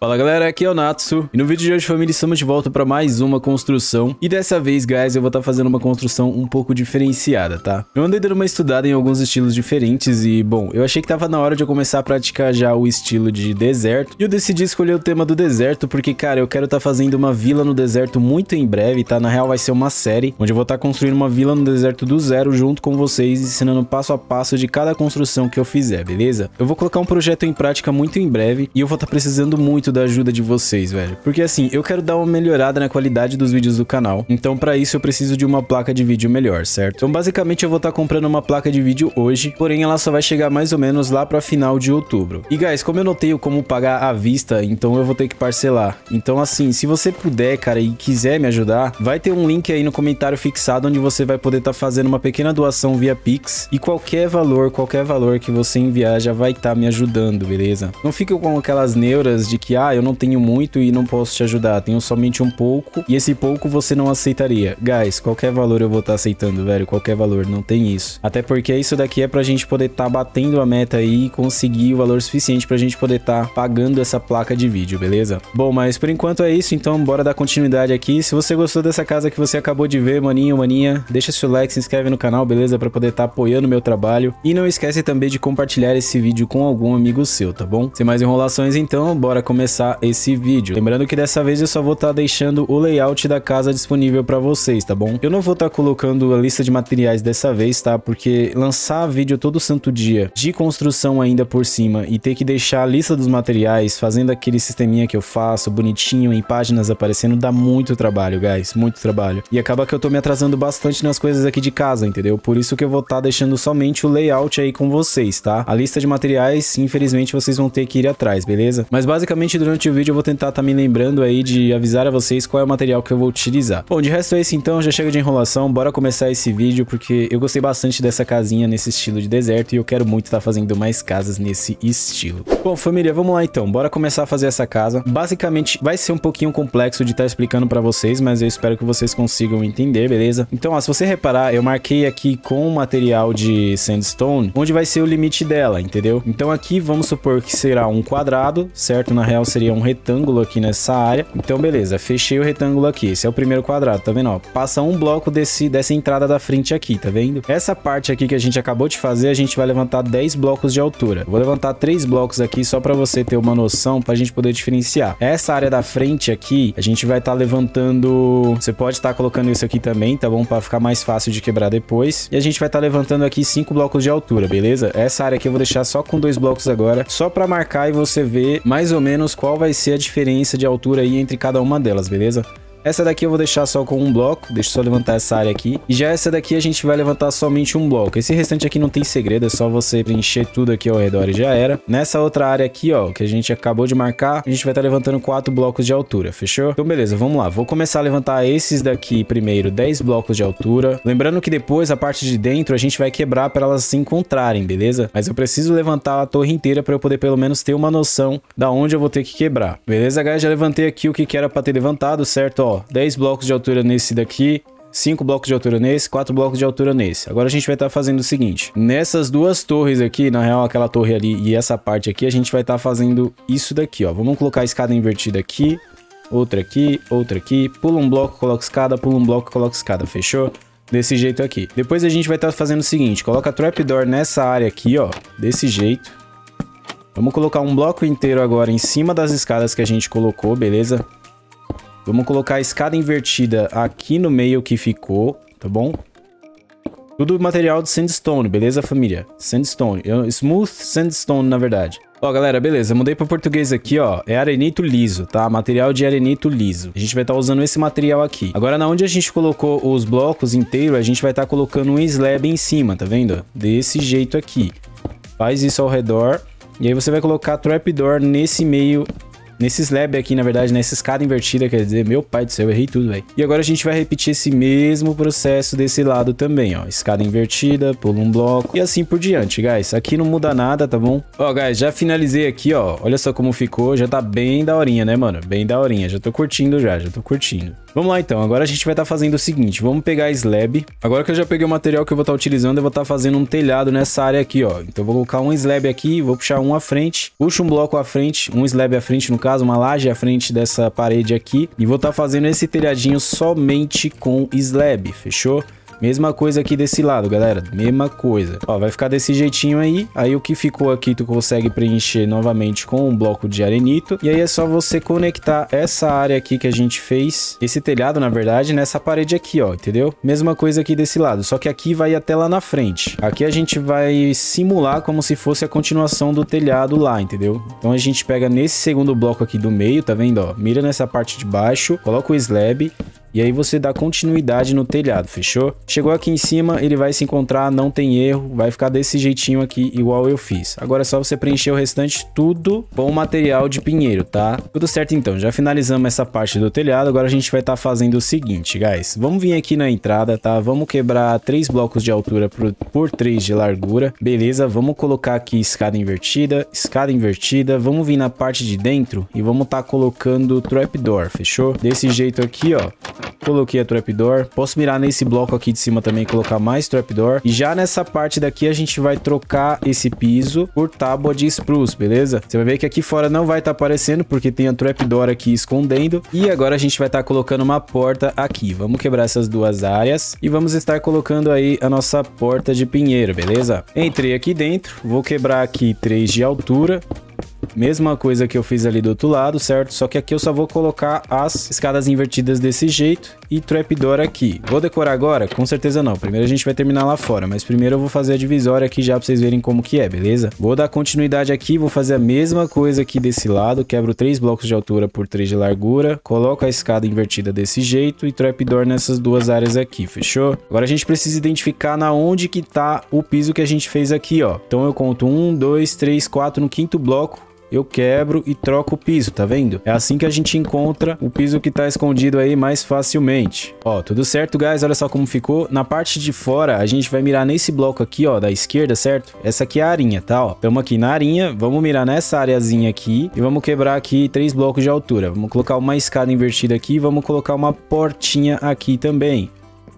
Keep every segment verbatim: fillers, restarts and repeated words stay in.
Fala galera, aqui é o Natsu, e no vídeo de hoje, família, estamos de volta para mais uma construção. E dessa vez, guys, eu vou estar tá fazendo uma construção um pouco diferenciada, tá? Eu andei dando uma estudada em alguns estilos diferentes e, bom, eu achei que tava na hora de eu começar a praticar já o estilo de deserto. E eu decidi escolher o tema do deserto porque, cara, eu quero estar tá fazendo uma vila no deserto muito em breve, tá? Na real, vai ser uma série, onde eu vou estar tá construindo uma vila no deserto do zero junto com vocês, ensinando passo a passo de cada construção que eu fizer, beleza? Eu vou colocar um projeto em prática muito em breve e eu vou estar tá precisando muito da ajuda de vocês, velho. Porque assim, eu quero dar uma melhorada na qualidade dos vídeos do canal. Então, pra isso, eu preciso de uma placa de vídeo melhor, certo? Então, basicamente, eu vou estar tá comprando uma placa de vídeo hoje. Porém, ela só vai chegar mais ou menos lá pra final de outubro. E, guys, como eu não tenho como pagar à vista, então eu vou ter que parcelar. Então, assim, se você puder, cara, e quiser me ajudar, vai ter um link aí no comentário fixado, onde você vai poder estar tá fazendo uma pequena doação via Pix. E qualquer valor, qualquer valor que você enviar já vai estar tá me ajudando, beleza? Não fique com aquelas neuras de que, ah, Ah, eu não tenho muito e não posso te ajudar, tenho somente um pouco, e esse pouco você não aceitaria. Guys, qualquer valor eu vou estar tá aceitando, velho, qualquer valor, não tem isso. Até porque isso daqui é pra gente poder estar tá batendo a meta aí e conseguir o valor suficiente pra gente poder estar tá pagando essa placa de vídeo, beleza? Bom, mas por enquanto é isso, então bora dar continuidade aqui. Se você gostou dessa casa que você acabou de ver, maninho, maninha, deixa seu like, se inscreve no canal, beleza? Pra poder estar tá apoiando o meu trabalho. E não esquece também de compartilhar esse vídeo com algum amigo seu, tá bom? Sem mais enrolações, então, bora começar esse vídeo. Lembrando que dessa vez eu só vou estar tá deixando o layout da casa disponível para vocês, tá bom? Eu não vou estar tá colocando a lista de materiais dessa vez, tá? Porque lançar vídeo todo santo dia de construção ainda por cima e ter que deixar a lista dos materiais fazendo aquele sisteminha que eu faço, bonitinho, em páginas aparecendo, dá muito trabalho, guys. Muito trabalho. E acaba que eu tô me atrasando bastante nas coisas aqui de casa, entendeu? Por isso que eu vou estar tá deixando somente o layout aí com vocês, tá? A lista de materiais, infelizmente, vocês vão ter que ir atrás, beleza? Mas basicamente, durante o vídeo eu vou tentar estar tá me lembrando aí de avisar a vocês qual é o material que eu vou utilizar. Bom, de resto é isso então, já chega de enrolação, bora começar esse vídeo porque eu gostei bastante dessa casinha nesse estilo de deserto e eu quero muito estar tá fazendo mais casas nesse estilo. Bom, família, vamos lá então, bora começar a fazer essa casa. Basicamente vai ser um pouquinho complexo de estar tá explicando pra vocês, mas eu espero que vocês consigam entender, beleza? Então, ó, se você reparar, eu marquei aqui com o material de sandstone, onde vai ser o limite dela, entendeu? Então aqui vamos supor que será um quadrado, certo? Na real seria um retângulo aqui nessa área. Então, beleza, fechei o retângulo aqui. Esse é o primeiro quadrado, tá vendo? Ó, passa um bloco desse, dessa entrada da frente aqui, tá vendo? Essa parte aqui que a gente acabou de fazer, a gente vai levantar dez blocos de altura. Vou levantar três blocos aqui só pra você ter uma noção, pra gente poder diferenciar. Essa área da frente aqui, a gente vai estar tá levantando... Você pode estar tá colocando isso aqui também, tá bom? Pra ficar mais fácil de quebrar depois. E a gente vai estar tá levantando aqui cinco blocos de altura, beleza? Essa área aqui eu vou deixar só com dois blocos agora, só pra marcar e você ver mais ou menos qual vai ser a diferença de altura aí entre cada uma delas, beleza? Essa daqui eu vou deixar só com um bloco, deixa eu só levantar essa área aqui. E já essa daqui a gente vai levantar somente um bloco. Esse restante aqui não tem segredo, é só você preencher tudo aqui ao redor e já era. Nessa outra área aqui, ó, que a gente acabou de marcar, a gente vai estar tá levantando quatro blocos de altura, fechou? Então beleza, vamos lá. Vou começar a levantar esses daqui primeiro, dez blocos de altura. Lembrando que depois a parte de dentro a gente vai quebrar para elas se encontrarem, beleza? Mas eu preciso levantar a torre inteira para eu poder pelo menos ter uma noção da onde eu vou ter que quebrar. Beleza, guys? Já levantei aqui o que, que era para ter levantado, certo? Ó, dez blocos de altura nesse daqui, cinco blocos de altura nesse, quatro blocos de altura nesse. Agora a gente vai estar tá fazendo o seguinte. Nessas duas torres aqui, na real aquela torre ali e essa parte aqui, a gente vai estar tá fazendo isso daqui, ó. Vamos colocar a escada invertida aqui, outra aqui, outra aqui. Pula um bloco, coloca escada, pula um bloco, coloca escada, fechou? Desse jeito aqui. Depois a gente vai estar tá fazendo o seguinte, coloca trapdoor nessa área aqui, ó, desse jeito. Vamos colocar um bloco inteiro agora em cima das escadas que a gente colocou, beleza? Vamos colocar a escada invertida aqui no meio que ficou, tá bom? Tudo material de sandstone, beleza, família? Sandstone, smooth sandstone, na verdade. Ó, galera, beleza, mudei para português aqui, ó, é arenito liso, tá? Material de arenito liso. A gente vai estar tá usando esse material aqui. Agora, na onde a gente colocou os blocos inteiros, a gente vai estar tá colocando um slab em cima, tá vendo? Desse jeito aqui. Faz isso ao redor, e aí você vai colocar trapdoor nesse meio... Nesse slab aqui, na verdade, nessa escada invertida, quer dizer, meu pai do céu, eu errei tudo, velho. E agora a gente vai repetir esse mesmo processo desse lado também, ó. Escada invertida, pula um bloco e assim por diante, guys. Aqui não muda nada, tá bom? Ó, guys, já finalizei aqui, ó. Olha só como ficou, já tá bem daorinha, né, mano? Bem daorinha, já tô curtindo já, já tô curtindo. Vamos lá então, agora a gente vai estar tá fazendo o seguinte, vamos pegar a slab. Agora que eu já peguei o material que eu vou estar tá utilizando, eu vou estar tá fazendo um telhado nessa área aqui, ó. Então eu vou colocar um slab aqui, vou puxar um à frente, puxo um bloco à frente, um slab à frente no caso, uma laje à frente dessa parede aqui. E vou estar tá fazendo esse telhadinho somente com slab, fechou? Mesma coisa aqui desse lado, galera, mesma coisa. Ó, vai ficar desse jeitinho aí, aí o que ficou aqui tu consegue preencher novamente com um bloco de arenito. E aí é só você conectar essa área aqui que a gente fez, esse telhado na verdade, nessa parede aqui, ó, entendeu? Mesma coisa aqui desse lado, só que aqui vai até lá na frente. Aqui a gente vai simular como se fosse a continuação do telhado lá, entendeu? Então a gente pega nesse segundo bloco aqui do meio, tá vendo, ó? Mira nessa parte de baixo, coloca o slab. E aí você dá continuidade no telhado, fechou? Chegou aqui em cima, ele vai se encontrar, não tem erro. Vai ficar desse jeitinho aqui, igual eu fiz. Agora é só você preencher o restante tudo com material de pinheiro, tá? Tudo certo então, já finalizamos essa parte do telhado. Agora a gente vai estar fazendo o seguinte, guys. Vamos vir aqui na entrada, tá? Vamos quebrar três blocos de altura por, por três de largura. Beleza, vamos colocar aqui escada invertida, escada invertida. Vamos vir na parte de dentro e vamos estar colocando trapdoor, fechou? Desse jeito aqui, ó. Coloquei a trapdoor. Posso mirar nesse bloco aqui de cima também e colocar mais trapdoor. E já nessa parte daqui a gente vai trocar esse piso por tábua de spruce, beleza? Você vai ver que aqui fora não vai estar aparecendo porque tem a trapdoor aqui escondendo. E agora a gente vai estar colocando uma porta aqui. Vamos quebrar essas duas áreas e vamos estar colocando aí a nossa porta de pinheiro, beleza? Entrei aqui dentro, vou quebrar aqui três de altura. Mesma coisa que eu fiz ali do outro lado, certo? Só que aqui eu só vou colocar as escadas invertidas desse jeito e trapdoor aqui. Vou decorar agora? Com certeza não. Primeiro a gente vai terminar lá fora, mas primeiro eu vou fazer a divisória aqui já pra vocês verem como que é, beleza? Vou dar continuidade aqui, vou fazer a mesma coisa aqui desse lado. Quebro três blocos de altura por três de largura. Coloco a escada invertida desse jeito e trapdoor nessas duas áreas aqui, fechou? Agora a gente precisa identificar na onde que tá o piso que a gente fez aqui, ó. Então eu conto um, dois, três, quatro no quinto bloco. Eu quebro e troco o piso, tá vendo? É assim que a gente encontra o piso que tá escondido aí mais facilmente. Ó, tudo certo, guys? Olha só como ficou. Na parte de fora, a gente vai mirar nesse bloco aqui, ó, da esquerda, certo? Essa aqui é a arinha, tá? Ó, tamo aqui na arinha, vamos mirar nessa areazinha aqui e vamos quebrar aqui três blocos de altura. Vamos colocar uma escada invertida aqui e vamos colocar uma portinha aqui também.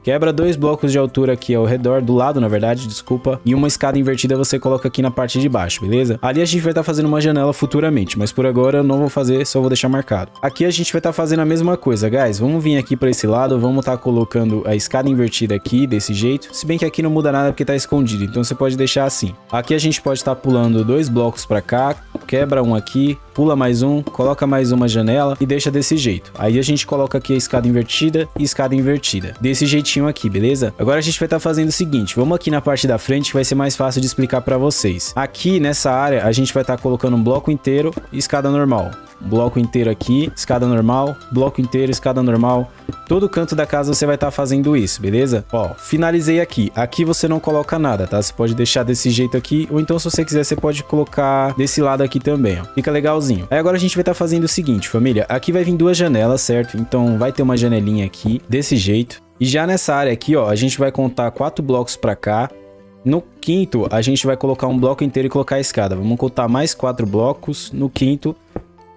Quebra dois blocos de altura aqui ao redor, do lado na verdade, desculpa. E uma escada invertida você coloca aqui na parte de baixo, beleza? Ali a gente vai estar fazendo uma janela futuramente, mas por agora eu não vou fazer, só vou deixar marcado. Aqui a gente vai estar fazendo a mesma coisa, guys. Vamos vir aqui para esse lado, vamos estar colocando a escada invertida aqui, desse jeito. Se bem que aqui não muda nada porque tá escondido, então você pode deixar assim. Aqui a gente pode estar pulando dois blocos para cá, quebra um aqui, pula mais um, coloca mais uma janela e deixa desse jeito. Aí a gente coloca aqui a escada invertida e escada invertida. Desse jeitinho aqui, beleza? Agora a gente vai estar fazendo o seguinte, vamos aqui na parte da frente que vai ser mais fácil de explicar para vocês. Aqui nessa área a gente vai estar colocando um bloco inteiro e escada normal. Bloco inteiro aqui, escada normal, bloco inteiro, escada normal. Todo canto da casa você vai estar fazendo isso, beleza? Ó, finalizei aqui. Aqui você não coloca nada, tá? Você pode deixar desse jeito aqui, ou então se você quiser, você pode colocar desse lado aqui também, ó. Fica legalzinho. Aí agora a gente vai estar fazendo o seguinte, família. Aqui vai vir duas janelas, certo? Então vai ter uma janelinha aqui, desse jeito. E já nessa área aqui, ó, a gente vai contar quatro blocos pra cá. No quinto, a gente vai colocar um bloco inteiro e colocar a escada. Vamos contar mais quatro blocos. No quinto,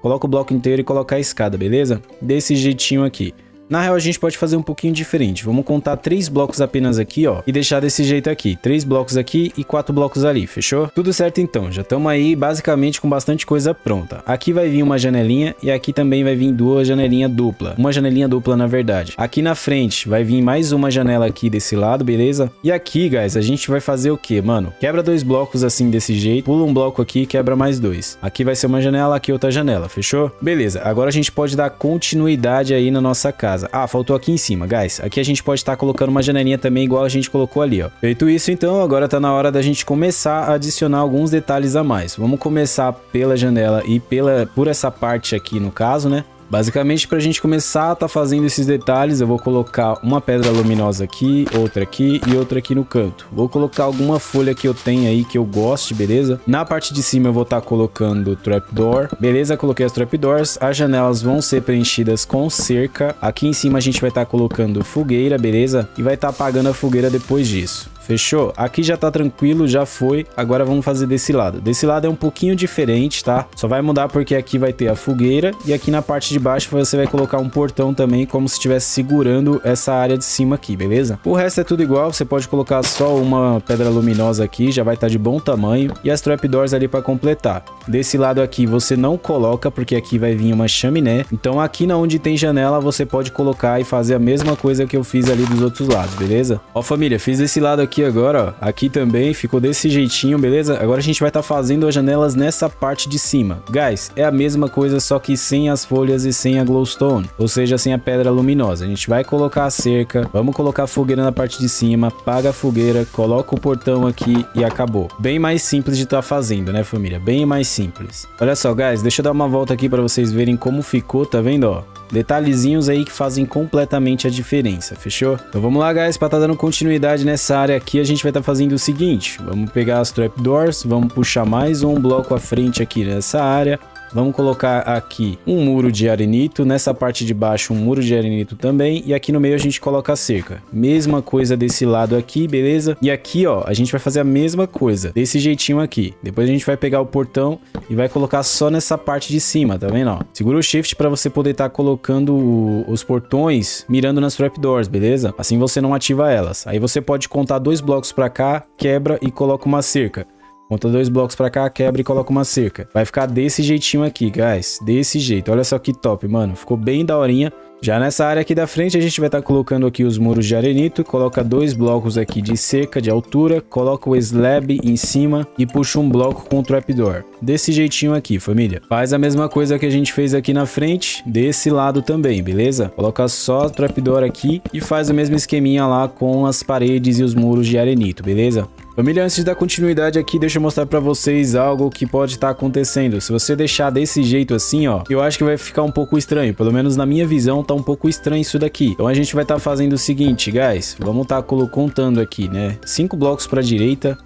coloca o bloco inteiro e coloca a escada, beleza? Desse jeitinho aqui. Na real, a gente pode fazer um pouquinho diferente. Vamos contar três blocos apenas aqui, ó. E deixar desse jeito aqui. Três blocos aqui e quatro blocos ali, fechou? Tudo certo, então. Já estamos aí, basicamente, com bastante coisa pronta. Aqui vai vir uma janelinha e aqui também vai vir duas janelinhas dupla. Uma janelinha dupla, na verdade. Aqui na frente vai vir mais uma janela aqui desse lado, beleza? E aqui, guys, a gente vai fazer o quê, mano? Quebra dois blocos assim, desse jeito. Pula um bloco aqui e quebra mais dois. Aqui vai ser uma janela, aqui outra janela, fechou? Beleza. Agora a gente pode dar continuidade aí na nossa casa. Ah, faltou aqui em cima, guys. Aqui a gente pode estar colocando uma janelinha também igual a gente colocou ali, ó. Feito isso, então, agora tá na hora da gente começar a adicionar alguns detalhes a mais. Vamos começar pela janela e pela, por essa parte aqui, no caso, né? Basicamente, para a gente começar a tá fazendo esses detalhes, eu vou colocar uma pedra luminosa aqui, outra aqui e outra aqui no canto. Vou colocar alguma folha que eu tenho aí que eu goste, beleza? Na parte de cima eu vou estar tá colocando trapdoor, beleza? Coloquei as trapdoors. As janelas vão ser preenchidas com cerca. Aqui em cima a gente vai estar tá colocando fogueira, beleza? E vai estar tá apagando a fogueira depois disso. Fechou? Aqui já tá tranquilo, já foi. Agora vamos fazer desse lado. Desse lado é um pouquinho diferente, tá? Só vai mudar porque aqui vai ter a fogueira e aqui na parte de baixo você vai colocar um portão também, como se estivesse segurando essa área de cima aqui, beleza? O resto é tudo igual, você pode colocar só uma pedra luminosa aqui, já vai estar de bom tamanho. E as trapdoors ali para completar. Desse lado aqui você não coloca, porque aqui vai vir uma chaminé. Então aqui na onde tem janela você pode colocar e fazer a mesma coisa que eu fiz ali dos outros lados, beleza? Ó família, fiz desse lado aqui agora, ó, aqui também ficou desse jeitinho, beleza? Agora a gente vai estar tá fazendo as janelas nessa parte de cima. Guys, é a mesma coisa, só que sem as folhas e sem a glowstone, ou seja, sem a pedra luminosa. A gente vai colocar a cerca, vamos colocar a fogueira na parte de cima, apaga a fogueira, coloca o portão aqui e acabou. Bem mais simples de estar tá fazendo, né família? Bem mais simples. Olha só, guys, deixa eu dar uma volta aqui para vocês verem como ficou, tá vendo, ó? Detalhezinhos aí que fazem completamente a diferença, fechou? Então vamos lá, guys, para tá dando continuidade nessa área aqui, a gente vai estar tá fazendo o seguinte, vamos pegar as trapdoors, vamos puxar mais um bloco à frente aqui nessa área, vamos colocar aqui um muro de arenito, nessa parte de baixo um muro de arenito também, e aqui no meio a gente coloca a cerca. Mesma coisa desse lado aqui, beleza? E aqui, ó, a gente vai fazer a mesma coisa, desse jeitinho aqui. Depois a gente vai pegar o portão e vai colocar só nessa parte de cima, tá vendo, ó? Segura o shift para você poder estar tá colocando o, os portões mirando nas trapdoors, beleza? Assim você não ativa elas. Aí você pode contar dois blocos para cá, quebra e coloca uma cerca. Conta dois blocos pra cá, quebra e coloca uma cerca. Vai ficar desse jeitinho aqui, guys. Desse jeito. Olha só que top, mano. Ficou bem daorinha. Já nessa área aqui da frente, a gente vai estar tá colocando aqui os muros de arenito. Coloca dois blocos aqui de cerca, de altura. Coloca o slab em cima e puxa um bloco com o trapdoor. Desse jeitinho aqui, família. Faz a mesma coisa que a gente fez aqui na frente. Desse lado também, beleza? Coloca só o trapdoor aqui e faz o mesmo esqueminha lá com as paredes e os muros de arenito, beleza? Família, antes de dar continuidade aqui, deixa eu mostrar pra vocês algo que pode estar tá acontecendo. Se você deixar desse jeito assim, ó, eu acho que vai ficar um pouco estranho. Pelo menos na minha visão, tá um pouco estranho isso daqui. Então a gente vai estar tá fazendo o seguinte, guys. Vamos estar tá contando aqui, né? Cinco blocos pra direita.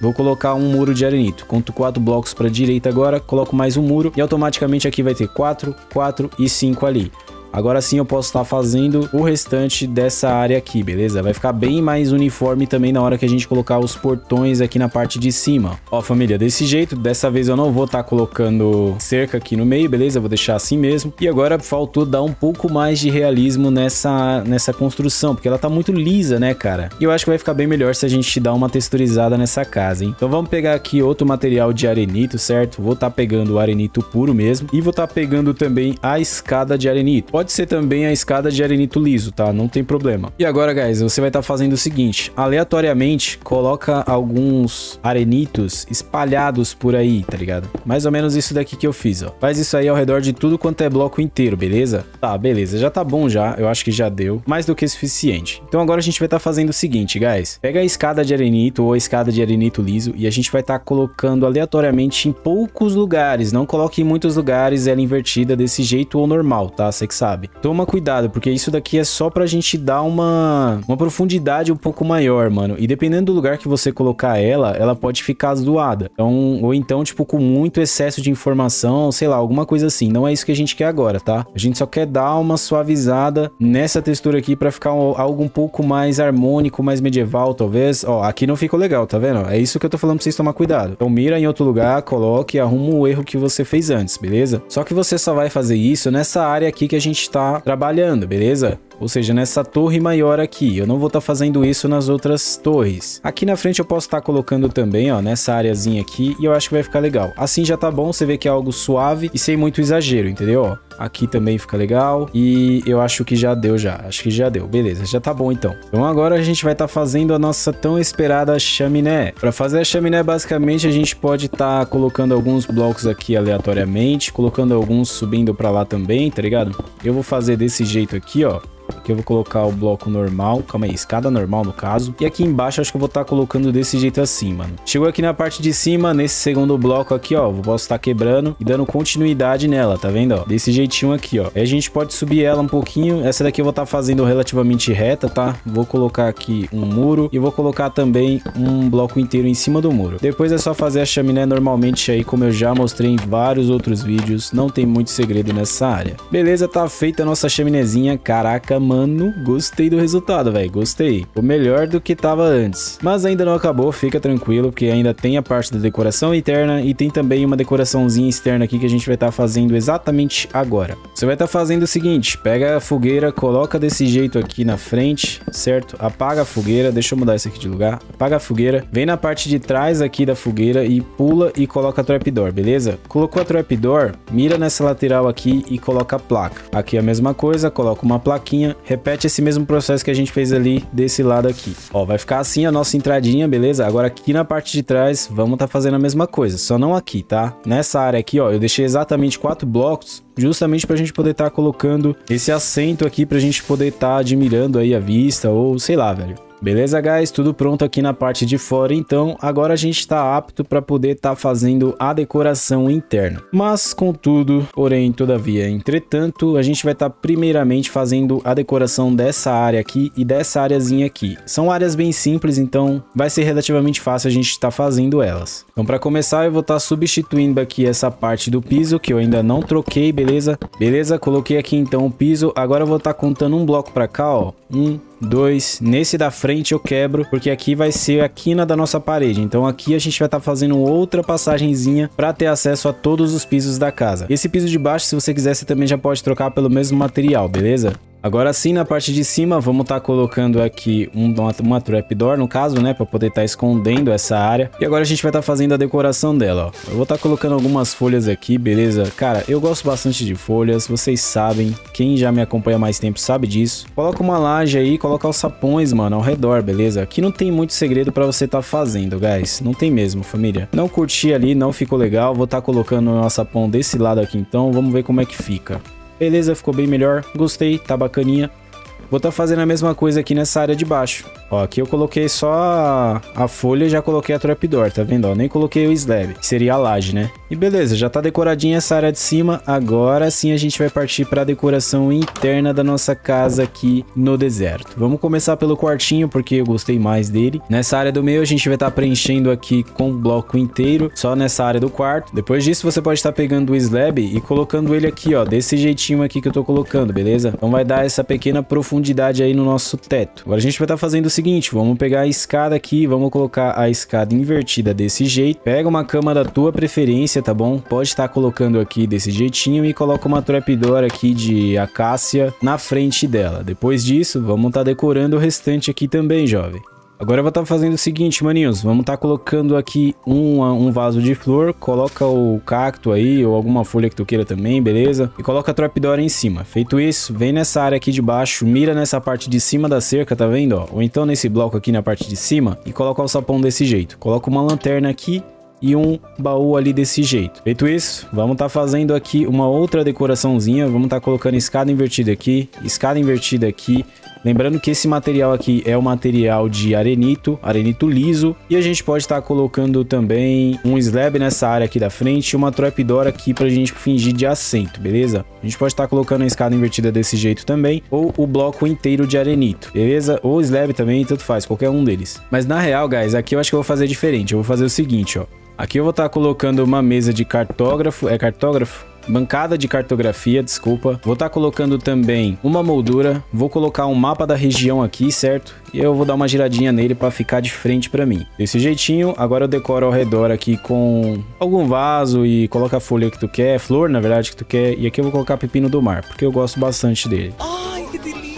Vou colocar um muro de arenito. Conto quatro blocos pra direita agora. Coloco mais um muro. E automaticamente aqui vai ter quatro, quatro e cinco ali. Agora sim eu posso estar fazendo o restante dessa área aqui, beleza? Vai ficar bem mais uniforme também na hora que a gente colocar os portões aqui na parte de cima. Ó, família, desse jeito, dessa vez eu não vou estar colocando cerca aqui no meio, beleza? Vou deixar assim mesmo. E agora faltou dar um pouco mais de realismo nessa, nessa construção, porque ela tá muito lisa, né, cara? E eu acho que vai ficar bem melhor se a gente dar uma texturizada nessa casa, hein? Então vamos pegar aqui outro material de arenito, certo? Vou estar pegando o arenito puro mesmo e vou estar pegando também a escada de arenito. Pode ser também a escada de arenito liso, tá? Não tem problema. E agora, guys, você vai estar tá fazendo o seguinte. Aleatoriamente, coloca alguns arenitos espalhados por aí, tá ligado? Mais ou menos isso daqui que eu fiz, ó. Faz isso aí ao redor de tudo quanto é bloco inteiro, beleza? Tá, beleza. Já tá bom já. Eu acho que já deu. Mais do que suficiente. Então agora a gente vai estar tá fazendo o seguinte, guys. Pega a escada de arenito ou a escada de arenito liso e a gente vai estar tá colocando aleatoriamente em poucos lugares. Não coloque em muitos lugares ela invertida desse jeito ou normal, tá? Você que sabe. Toma cuidado, porque isso daqui é só pra gente dar uma, uma profundidade um pouco maior, mano. E dependendo do lugar que você colocar ela, ela pode ficar zoada. Então, ou então, tipo, com muito excesso de informação, sei lá, alguma coisa assim. Não é isso que a gente quer agora, tá? A gente só quer dar uma suavizada nessa textura aqui pra ficar um, algo um pouco mais harmônico, mais medieval, talvez. Ó, aqui não ficou legal, tá vendo? É isso que eu tô falando pra vocês tomar cuidado. Então, mira em outro lugar, coloque e arruma o erro que você fez antes, beleza? Só que você só vai fazer isso nessa área aqui que a gente está trabalhando, beleza? Ou seja, nessa torre maior aqui. Eu não vou estar tá fazendo isso nas outras torres. Aqui na frente eu posso estar tá colocando também, ó, nessa areazinha aqui. E eu acho que vai ficar legal. Assim já tá bom, você vê que é algo suave e sem muito exagero, entendeu? Ó, aqui também fica legal. E eu acho que já deu já. Acho que já deu. Beleza, já tá bom então. Então agora a gente vai estar tá fazendo a nossa tão esperada chaminé. Para fazer a chaminé, basicamente, a gente pode estar tá colocando alguns blocos aqui aleatoriamente. Colocando alguns subindo para lá também, tá ligado? Eu vou fazer desse jeito aqui, ó. Aqui eu vou colocar o bloco normal, calma aí, escada normal no caso. E aqui embaixo acho que eu vou estar tá colocando desse jeito assim, mano. Chegou aqui na parte de cima, nesse segundo bloco aqui, ó, eu posso estar tá quebrando e dando continuidade nela, tá vendo, ó? Desse jeitinho aqui, ó. Aí a gente pode subir ela um pouquinho. Essa daqui eu vou estar tá fazendo relativamente reta, tá? Vou colocar aqui um muro e vou colocar também um bloco inteiro em cima do muro. Depois é só fazer a chaminé normalmente aí, como eu já mostrei em vários outros vídeos. Não tem muito segredo nessa área. Beleza, tá feita a nossa chaminézinha, caraca, mano, gostei do resultado, velho. Gostei. O melhor do que tava antes. Mas ainda não acabou, fica tranquilo, porque ainda tem a parte da decoração interna e tem também uma decoraçãozinha externa aqui que a gente vai estar fazendo exatamente agora. Você vai estar fazendo o seguinte, pega a fogueira, coloca desse jeito aqui na frente, certo? Apaga a fogueira, deixa eu mudar isso aqui de lugar. Apaga a fogueira, vem na parte de trás aqui da fogueira e pula e coloca a trapdoor, beleza? Colocou a trapdoor, mira nessa lateral aqui e coloca a placa. Aqui a mesma coisa, coloca uma plaquinha, repete esse mesmo processo que a gente fez ali desse lado aqui. Ó, vai ficar assim a nossa entradinha, beleza? Agora aqui na parte de trás, vamos tá fazendo a mesma coisa, só não aqui, tá? Nessa área aqui, ó, eu deixei exatamente quatro blocos, justamente pra gente poder tá colocando esse assento aqui, pra gente poder tá admirando aí a vista ou sei lá, velho. Beleza, guys? Tudo pronto aqui na parte de fora, então agora a gente tá apto para poder tá fazendo a decoração interna. Mas, contudo, porém, todavia, entretanto, a gente vai tá primeiramente fazendo a decoração dessa área aqui e dessa áreazinha aqui. São áreas bem simples, então vai ser relativamente fácil a gente tá fazendo elas. Então, para começar, eu vou tá substituindo aqui essa parte do piso, que eu ainda não troquei, beleza? Beleza? Coloquei aqui, então, o piso. Agora eu vou tá contando um bloco para cá, ó. Um... dois, nesse da frente eu quebro, porque aqui vai ser a quina da nossa parede. Então aqui a gente vai estar fazendo outra passagenzinha para ter acesso a todos os pisos da casa. Esse piso de baixo, se você quiser, você também já pode trocar pelo mesmo material, beleza? Agora sim, na parte de cima, vamos estar tá colocando aqui um, uma, uma trapdoor, no caso, né? Para poder estar tá escondendo essa área. E agora a gente vai estar tá fazendo a decoração dela, ó. Eu vou estar tá colocando algumas folhas aqui, beleza? Cara, eu gosto bastante de folhas, vocês sabem. Quem já me acompanha há mais tempo sabe disso. Coloca uma laje aí, coloca os sapões, mano, ao redor, beleza? Aqui não tem muito segredo para você estar tá fazendo, guys. Não tem mesmo, família. Não curti ali, não ficou legal. Vou estar tá colocando o nosso sapão desse lado aqui, então. Vamos ver como é que fica. Beleza, ficou bem melhor, gostei, tá bacaninha. Vou tá fazendo a mesma coisa aqui nessa área de baixo. Ó, aqui eu coloquei só a, a folha e já coloquei a trapdoor, tá vendo? Ó, nem coloquei o slab, que seria a laje, né? E beleza, já tá decoradinha essa área de cima. Agora sim a gente vai partir pra decoração interna da nossa casa aqui no deserto. Vamos começar pelo quartinho, porque eu gostei mais dele. Nessa área do meio a gente vai tá preenchendo aqui com o bloco inteiro, só nessa área do quarto. Depois disso você pode tá pegando o slab e colocando ele aqui, ó, desse jeitinho aqui que eu tô colocando, beleza? Então vai dar essa pequena profundidade profundidade aí no nosso teto. Agora a gente vai estar tá fazendo o seguinte, vamos pegar a escada aqui, vamos colocar a escada invertida desse jeito, pega uma cama da tua preferência, tá bom? Pode estar tá colocando aqui desse jeitinho e coloca uma trapdoor aqui de acácia na frente dela. Depois disso, vamos estar tá decorando o restante aqui também, jovem. Agora eu vou estar tá fazendo o seguinte, maninhos, vamos estar tá colocando aqui um, um vaso de flor, coloca o cacto aí, ou alguma folha que tu queira também, beleza? E coloca a trapdoor em cima. Feito isso, vem nessa área aqui de baixo, mira nessa parte de cima da cerca, tá vendo? Ó? Ou então nesse bloco aqui na parte de cima, e coloca o sapão desse jeito. Coloca uma lanterna aqui e um baú ali desse jeito. Feito isso, vamos tá fazendo aqui uma outra decoraçãozinha, vamos tá colocando escada invertida aqui, escada invertida aqui. Lembrando que esse material aqui é o material de arenito, arenito liso, e a gente pode estar tá colocando também um slab nessa área aqui da frente e uma trapdoor aqui pra gente fingir de assento, beleza? A gente pode estar tá colocando a escada invertida desse jeito também, ou o bloco inteiro de arenito, beleza? Ou slab também, tanto faz, qualquer um deles. Mas na real, guys, aqui eu acho que eu vou fazer diferente, eu vou fazer o seguinte, ó. Aqui eu vou estar tá colocando uma mesa de cartógrafo, é cartógrafo? Bancada de cartografia, desculpa. Vou estar tá colocando também uma moldura, vou colocar um mapa da região aqui, certo? E eu vou dar uma giradinha nele para ficar de frente para mim. Desse jeitinho, agora eu decoro ao redor aqui com algum vaso e coloca a folha que tu quer, flor na verdade que tu quer, e aqui eu vou colocar pepino do mar, porque eu gosto bastante dele. Ai, que delícia!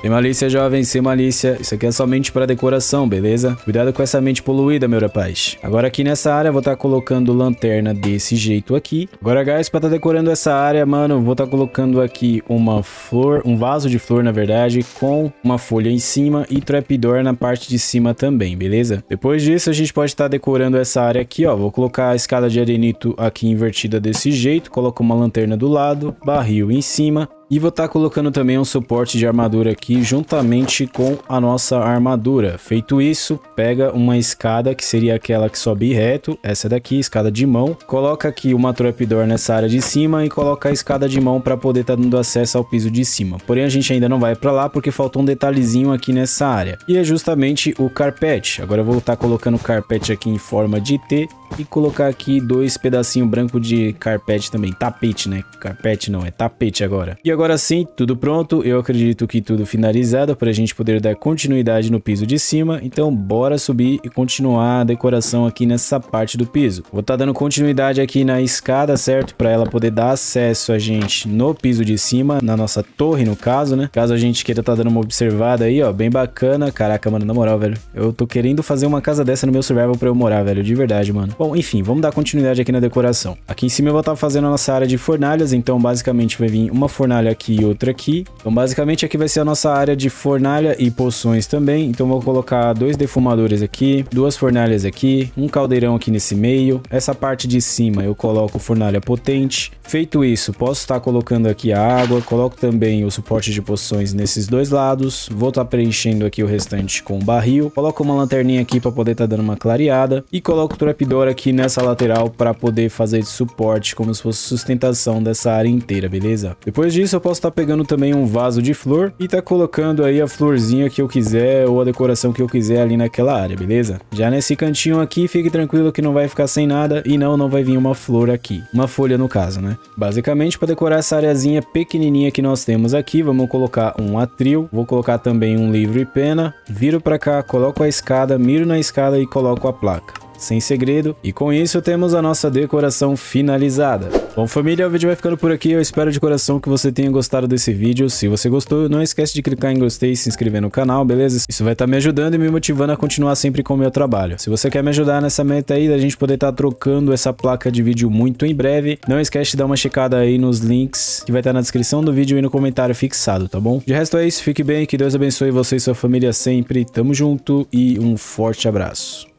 Sem malícia, jovem, sem malícia. Isso aqui é somente para decoração, beleza? Cuidado com essa mente poluída, meu rapaz. Agora aqui nessa área, vou estar tá colocando lanterna desse jeito aqui. Agora, guys, para estar tá decorando essa área, mano, vou estar tá colocando aqui uma flor, um vaso de flor, na verdade, com uma folha em cima e trapdoor na parte de cima também, beleza? Depois disso, a gente pode estar tá decorando essa área aqui, ó. Vou colocar a escada de arenito aqui invertida desse jeito. Coloco uma lanterna do lado, barril em cima. E vou estar tá colocando também um suporte de armadura aqui juntamente com a nossa armadura. Feito isso, pega uma escada que seria aquela que sobe reto, essa daqui, escada de mão. Coloca aqui uma trapdoor nessa área de cima e coloca a escada de mão para poder estar tá dando acesso ao piso de cima. Porém, a gente ainda não vai para lá porque faltou um detalhezinho aqui nessa área. E é justamente o carpete. Agora eu vou estar tá colocando o carpete aqui em forma de T e colocar aqui dois pedacinhos brancos de carpete também. Tapete, né? Carpete não, é tapete agora. E agora agora sim, tudo pronto, eu acredito que tudo finalizado para a gente poder dar continuidade no piso de cima, então bora subir e continuar a decoração aqui nessa parte do piso. Vou estar dando continuidade aqui na escada, certo? Para ela poder dar acesso a gente no piso de cima, na nossa torre no caso, né? Caso a gente queira estar dando uma observada aí, ó, bem bacana. Caraca, mano, na moral, velho, eu tô querendo fazer uma casa dessa no meu survival para eu morar, velho, de verdade, mano. Bom, enfim, vamos dar continuidade aqui na decoração. Aqui em cima eu vou estar fazendo a nossa área de fornalhas, então basicamente vai vir uma fornalha aqui e outra aqui. Então basicamente aqui vai ser a nossa área de fornalha e poções também. Então vou colocar dois defumadores aqui, duas fornalhas aqui, um caldeirão aqui nesse meio. Essa parte de cima eu coloco fornalha potente. Feito isso, posso estar colocando aqui a água, coloco também o suporte de poções nesses dois lados. Vou estar preenchendo aqui o restante com barril. Coloco uma lanterninha aqui para poder estar dando uma clareada e coloco o trapdoor aqui nessa lateral para poder fazer de suporte como se fosse sustentação dessa área inteira, beleza? Depois disso eu posso estar pegando também um vaso de flor e tá colocando aí a florzinha que eu quiser ou a decoração que eu quiser ali naquela área, beleza? Já nesse cantinho aqui, fique tranquilo que não vai ficar sem nada e não, não vai vir uma flor aqui, uma folha no caso, né? Basicamente para decorar essa areazinha pequenininha que nós temos aqui, vamos colocar um atril, vou colocar também um livro e pena, viro para cá, coloco a escada, miro na escada e coloco a placa. Sem segredo, e com isso temos a nossa decoração finalizada. Bom, família, o vídeo vai ficando por aqui, eu espero de coração que você tenha gostado desse vídeo. Se você gostou, não esquece de clicar em gostei e se inscrever no canal, beleza? Isso vai estar me ajudando e me motivando a continuar sempre com o meu trabalho. Se você quer me ajudar nessa meta aí, da gente poder estar trocando essa placa de vídeo muito em breve, não esquece de dar uma checada aí nos links que vai estar na descrição do vídeo e no comentário fixado, tá bom? De resto é isso, fique bem, que Deus abençoe você e sua família sempre, tamo junto e um forte abraço.